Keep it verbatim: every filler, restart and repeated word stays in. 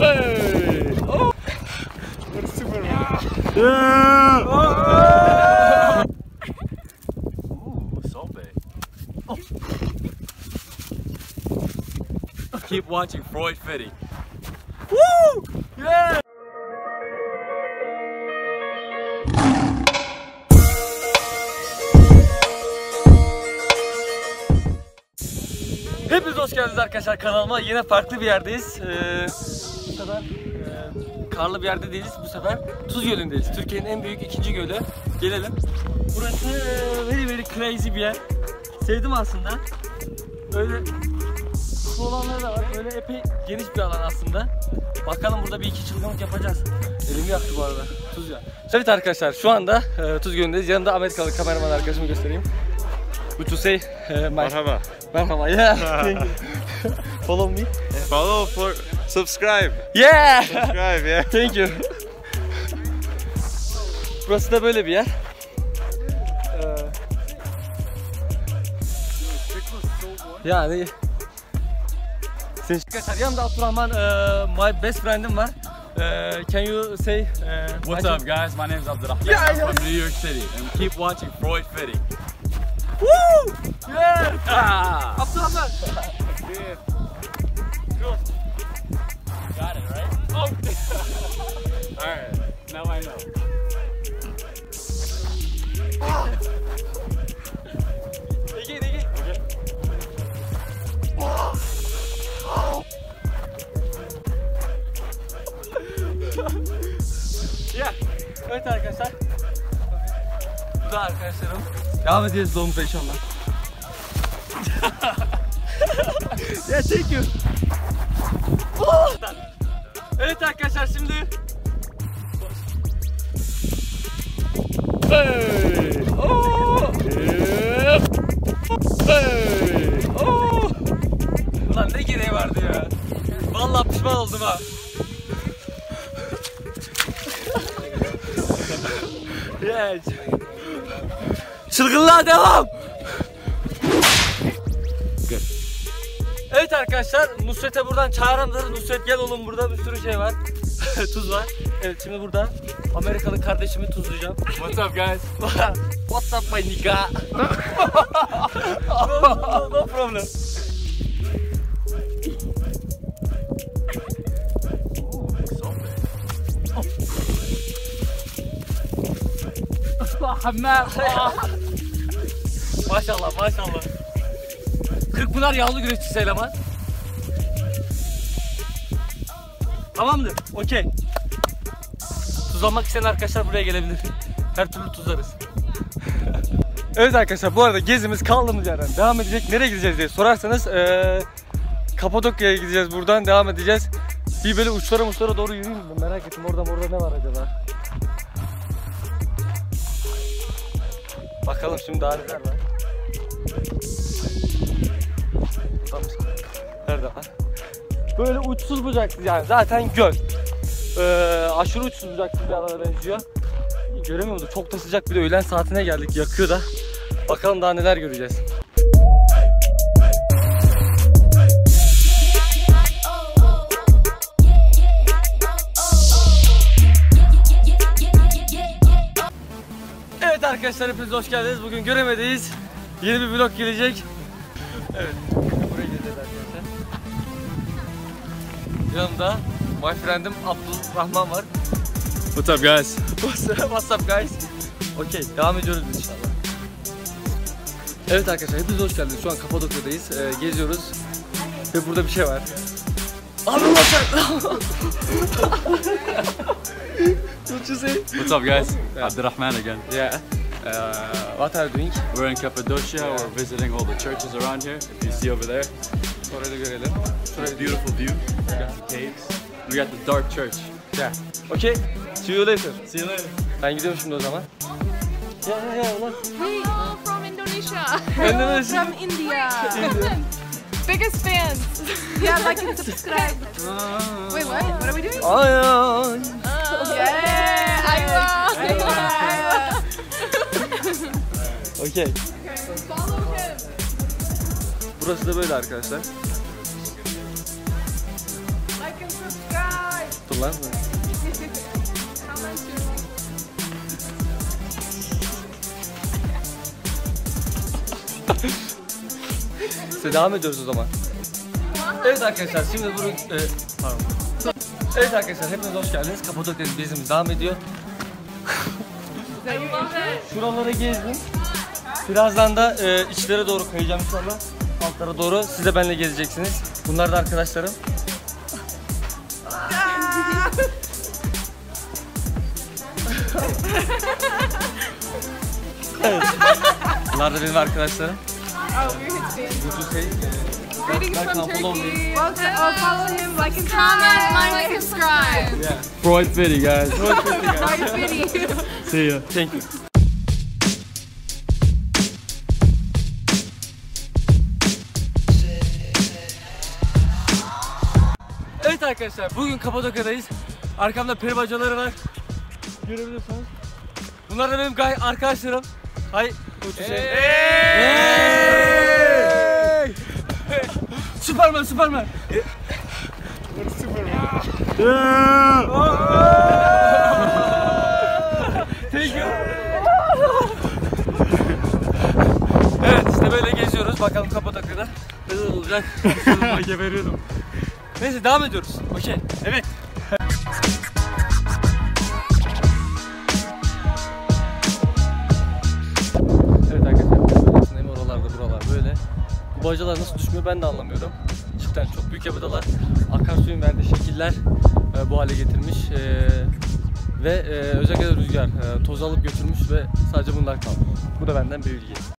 Hey! Oh! You're Superman. Yeah! Yeah. Oh. Ooh, sorbet. Oh. Keep watching Freud Fetih. Woo! Yeah! Hepiniz hoş geldiniz arkadaşlar kanalıma. Yine farklı bir yerdeyiz. Ee, bu sefer e, karlı bir yerde değiliz. Bu sefer Tuz Gölü'ndeyiz. Türkiye'nin en büyük ikinci gölü. Gelelim. Burası e, very very crazy bir yer. Sevdim aslında. Öyle su olanları da var. Öyle epey geniş bir alan aslında. Bakalım burada bir iki çılgınlık yapacağız. Elimi yaktı bu arada. Tuz ya. Evet arkadaşlar şu anda e, Tuz Gölü'ndeyiz. Yanımda Amerikalı kameraman arkadaşımı göstereyim. Would you say uh, merhaba? Merhaba, yeah. Thank you. Follow me. Follow for subscribe. Yeah. Subscribe, yeah. Thank you. Burası da böyle bir yer. Yani arkadaşlar yanımda Abdul Rahman, my best friend'im var. Uh, can you say uh, what's up, guys? My name is Abdul Rahman. Yeah, I'm from New York City and keep watching Freud Fetih. Woo! Yeah! Ah. Abdul Rahman! Yeah. Cool. Got it, right? Oh! Alright, now I know. Ah. Again, again. Okay. Ah. Oh. Yeah. Evet arkadaşlar. Bu da arkadaşlarım. Devam edeceğiz dolumuza inşallah. Ya thank you. Evet arkadaşlar şimdi. Hey! Oh! Hey! Oh! Ulan ne gereği vardı ya? Vallahi pişman oldum ha. Yes. Çılgınlığa devam! Gel. Evet arkadaşlar, Nusret'e buradan çağırandır. Nusret gel oğlum, burada bir sürü şey var. Tuz var. Evet şimdi burada Amerikalı kardeşimi tuzlayacağım. What's up guys? What's up my nigga? No, no, no problem. Maşallah maşallah. Kırkpınar yağlı güreşçisi eleman. Tamamdır. Okey. Tuzlamak isteyen arkadaşlar buraya gelebilir. Her türlü tuzlarız. Evet arkadaşlar bu arada gezimiz kaldığımız yerden devam edecek. Nereye gideceğiz diye sorarsanız ee, Kapadokya'ya gideceğiz, buradan devam edeceğiz. Bir böyle uçlara uçlara doğru yürüyeyim mi? Merak ettim oradan orada ne var acaba? Bakalım şimdi daha neler var. Nerede var? Böyle uçsuz bucaksız yani zaten göl. Ee, aşırı uçsuz bucaksız bir alana benziyor. Göremiyoruz, çok da sıcak, bir de öğlen saatine geldik, yakıyor da. Bakalım daha neler göreceğiz. Arkadaşlar hepiniz hoş geldiniz. Bugün göremedeyiz. Yeni bir vlog gelecek. Evet. Buraya geleceğiz arkadaşlar. Yanımda my friend'im Abdul Rahman var. What's up guys? What's up guys? Okey, devam ediyoruz inşallah. Evet arkadaşlar hepiniz hoş geldiniz. Şu an Kapadokya'dayız. Ee, geziyoruz. Ve burada bir şey var. Abi what's up? What's up guys? Abdul Rahman again. Yeah. Uh, what are you doing? We're in Cappadocia, yeah. We're visiting all the churches around here. If you yeah. see over there, it's a beautiful view. We got the caves, we got the dark church. Yeah. Okay, see you later. See you later. Ben gidiyorum şimdi o zaman. Yeah, yeah, yeah. Look. We are from Indonesia. Indonesia. From India. India. Biggest fans. Yeah, like and subscribe. Wait, what? What are we doing? Oh, yeah. Yeah, I love. I love. Okay. Okay. Burası da böyle arkadaşlar. Like and subscribe. Vallahi mi? Size devam ediyoruz o zaman. Evet arkadaşlar şimdi bunu... E, pardon. Evet arkadaşlar hepiniz hoş geldiniz. Kapadokya bizim devam ediyor. Şuraları gezdim. Birazdan da e, içlere doğru kayacağım inşallah. Altlara doğru siz de benimle gezeceksiniz. Bunlar da arkadaşlarım. Evet. Bunlar da benim arkadaşlarım. Freud Fetih guys. See ya. Thank you. Evet arkadaşlar bugün Kapadokya'dayız. Arkamda peri bacaları var. Görebiliyorsunuz. Bunlar da benim gay arkadaşlarım. Hay Süpermen, Süpermen. Süpermen. Thank you. Evet işte böyle geziyoruz. Bakalım Kapadokya'da ne olacak? Geberiyordum. Neyse devam ediyoruz. Okey. Evet. Bacalar nasıl düşmüyor ben de anlamıyorum. Cidden çok büyük yapıdalar. Akarsuyun verdiği şekiller e, bu hale getirmiş e, ve e, özellikle rüzgar e, tozu alıp götürmüş ve sadece bunlar kaldı. Bu da benden bir bilgi.